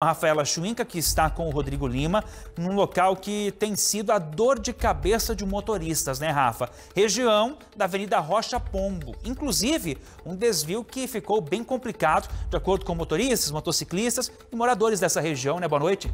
A Rafaela Chuinca, que está com o Rodrigo Lima, num local que tem sido a dor de cabeça de motoristas, né, Rafa? Região da Avenida Rocha Pombo. Inclusive, um desvio que ficou bem complicado, de acordo com motoristas, motociclistas e moradores dessa região, né? Boa noite.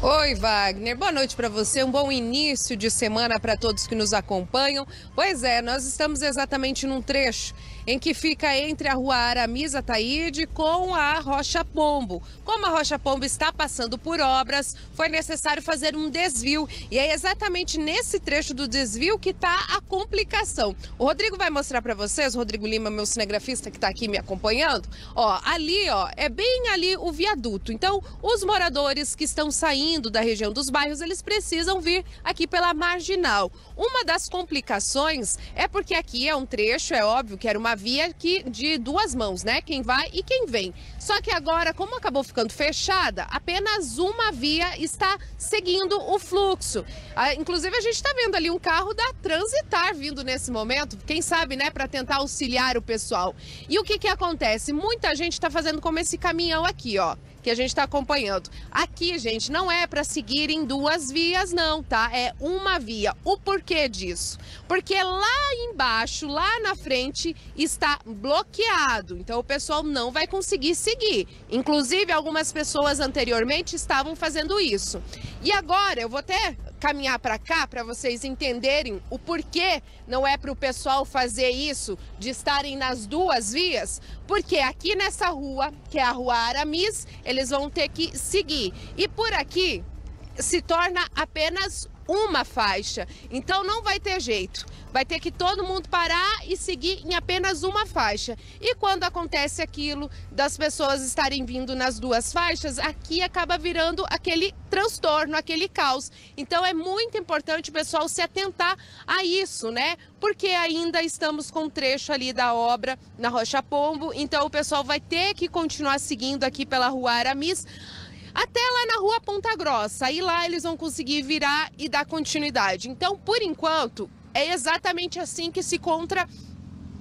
Oi, Wagner. Boa noite para você. Um bom início de semana para todos que nos acompanham. Pois é, nós estamos exatamente num trecho em que fica entre a Rua Aramis Ataíde com a Rocha Pombo. Como a Rocha Pombo está passando por obras, foi necessário fazer um desvio. E é exatamente nesse trecho do desvio que está a complicação. O Rodrigo vai mostrar para vocês, o Rodrigo Lima, meu cinegrafista que está aqui me acompanhando. Ó, ali, ó, é bem ali o viaduto. Então, os moradores que estão saindo da região dos bairros, eles precisam vir aqui pela marginal. Uma das complicações é porque aqui é um trecho, é óbvio que era uma via que, de duas mãos, né? Quem vai e quem vem. Só que agora, como acabou ficando fechada, apenas uma via está seguindo o fluxo. Inclusive, a gente está vendo ali um carro da Transitar vindo nesse momento, quem sabe, né? Para tentar auxiliar o pessoal. E o que acontece? Muita gente está fazendo como esse caminhão aqui, ó, que a gente está acompanhando. Aqui, gente, não é para seguir em duas vias, não, tá? É uma via. O porquê disso? Porque lá embaixo, lá na frente, está bloqueado. Então, o pessoal não vai conseguir seguir. Inclusive, algumas pessoas anteriormente estavam fazendo isso. E agora, eu vou até caminhar para cá, para vocês entenderem o porquê não é para o pessoal fazer isso, de estarem nas duas vias, porque aqui nessa rua, que é a Rua Aramis, eles vão ter que seguir. E por aqui se torna apenas uma faixa, então não vai ter jeito. Vai ter que todo mundo parar e seguir em apenas uma faixa. E quando acontece aquilo das pessoas estarem vindo nas duas faixas, aqui acaba virando aquele transtorno, aquele caos. Então é muito importante o pessoal se atentar a isso, né? Porque ainda estamos com um trecho ali da obra na Rocha Pombo, então o pessoal vai ter que continuar seguindo aqui pela Rua Aramis até lá na Rua Ponta Grossa. E lá eles vão conseguir virar e dar continuidade. Então, por enquanto, é exatamente assim que se encontra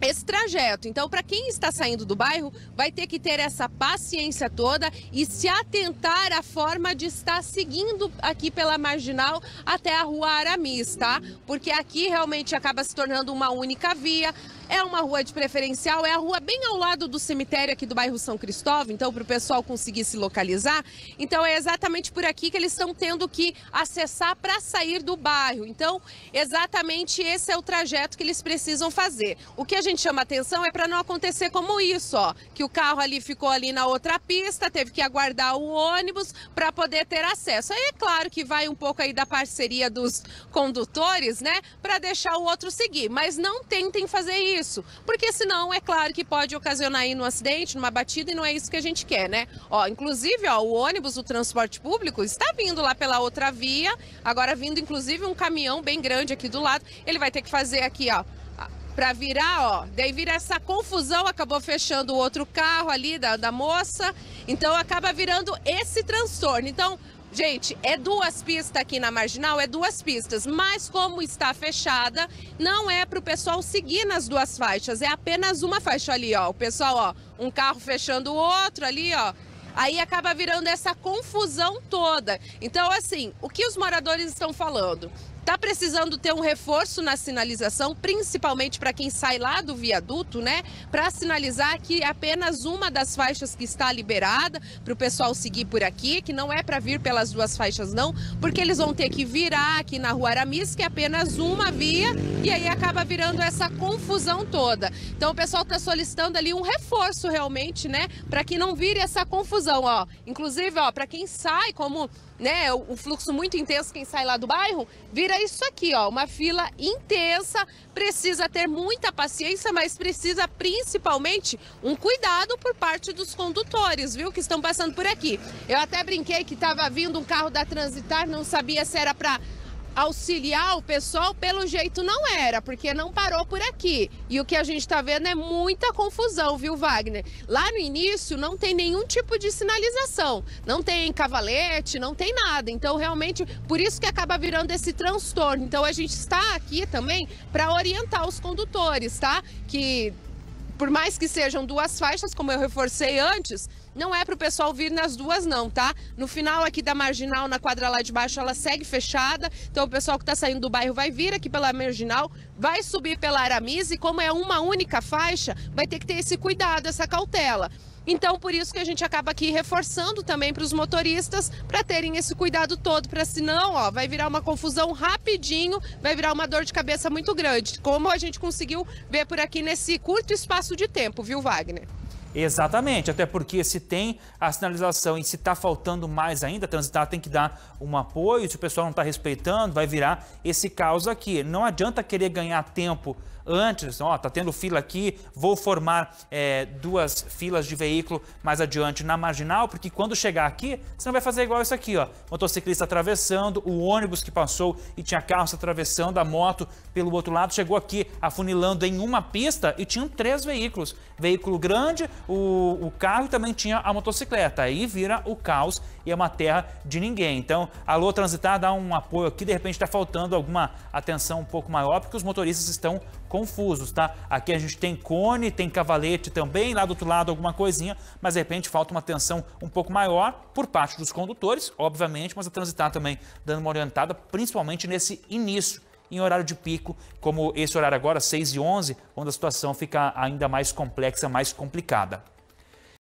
esse trajeto. Então, para quem está saindo do bairro, vai ter que ter essa paciência toda e se atentar à forma de estar seguindo aqui pela marginal até a Rua Aramis, tá? Porque aqui realmente acaba se tornando uma única via. É uma rua de preferencial, é a rua bem ao lado do cemitério aqui do bairro São Cristóvão, então para o pessoal conseguir se localizar. Então é exatamente por aqui que eles estão tendo que acessar para sair do bairro. Então, exatamente esse é o trajeto que eles precisam fazer. O que a gente chama atenção é para não acontecer como isso, ó, que o carro ali ficou ali na outra pista, teve que aguardar o ônibus para poder ter acesso. Aí é claro que vai um pouco aí da parceria dos condutores, né, para deixar o outro seguir, mas não tentem fazer isso. Porque senão, é claro que pode ocasionar aí num acidente, numa batida, e não é isso que a gente quer, né? Ó, inclusive, ó, o ônibus, o transporte público, está vindo lá pela outra via, agora vindo, inclusive, um caminhão bem grande aqui do lado. Ele vai ter que fazer aqui, ó, para virar, ó, daí vira essa confusão, acabou fechando o outro carro ali da moça, então acaba virando esse transtorno. Então, gente, é duas pistas aqui na marginal, é duas pistas, mas como está fechada, não é para o pessoal seguir nas duas faixas, é apenas uma faixa ali, ó, o pessoal, ó, um carro fechando o outro ali, ó, aí acaba virando essa confusão toda. Então, assim, o que os moradores estão falando? Tá precisando ter um reforço na sinalização, principalmente para quem sai lá do viaduto, né? Para sinalizar que apenas uma das faixas que está liberada para o pessoal seguir por aqui, que não é para vir pelas duas faixas não, porque eles vão ter que virar aqui na Rua Aramis, que é apenas uma via, e aí acaba virando essa confusão toda. Então o pessoal está solicitando ali um reforço realmente, né? Para que não vire essa confusão, ó. Inclusive, ó, para quem sai como, né, o fluxo muito intenso, quem sai lá do bairro, vira isso aqui, ó, uma fila intensa, precisa ter muita paciência, mas precisa principalmente um cuidado por parte dos condutores, viu, que estão passando por aqui. Eu até brinquei que estava vindo um carro da Transitar, não sabia se era para auxiliar o pessoal, pelo jeito não era, porque não parou por aqui. E o que a gente está vendo é muita confusão, viu, Wagner? Lá no início não tem nenhum tipo de sinalização, não tem cavalete, não tem nada. Então, realmente, por isso que acaba virando esse transtorno. Então, a gente está aqui também para orientar os condutores, tá? Que Por mais que sejam duas faixas, como eu reforcei antes, não é para o pessoal vir nas duas não, tá? No final aqui da Marginal, na quadra lá de baixo, ela segue fechada. Então o pessoal que está saindo do bairro vai vir aqui pela Marginal, vai subir pela Aramis e como é uma única faixa, vai ter que ter esse cuidado, essa cautela. Então, por isso que a gente acaba aqui reforçando também para os motoristas, para terem esse cuidado todo, para senão, ó, vai virar uma confusão rapidinho, vai virar uma dor de cabeça muito grande, como a gente conseguiu ver por aqui nesse curto espaço de tempo, viu, Wagner? Exatamente, até porque se tem a sinalização e se está faltando mais ainda, a Transitar tem que dar um apoio, se o pessoal não está respeitando, vai virar esse caos aqui. Não adianta querer ganhar tempo antes, ó, tá tendo fila aqui, vou formar duas filas de veículo mais adiante na Marginal, porque quando chegar aqui, você não vai fazer igual isso aqui, ó, motociclista atravessando, o ônibus que passou e tinha carro atravessando, a moto pelo outro lado, chegou aqui afunilando em uma pista e tinham três veículos, veículo grande, o carro e também tinha a motocicleta. Aí vira o caos e é uma terra de ninguém. Então, alô, Transitar, dá um apoio aqui. De repente está faltando alguma atenção um pouco maior, porque os motoristas estão confusos, tá? Aqui a gente tem cone, tem cavalete também, lá do outro lado alguma coisinha, mas de repente falta uma atenção um pouco maior por parte dos condutores, obviamente, mas a Transitar também dando uma orientada, principalmente nesse início, em horário de pico, como esse horário agora, 6h11, onde a situação fica ainda mais complexa, mais complicada.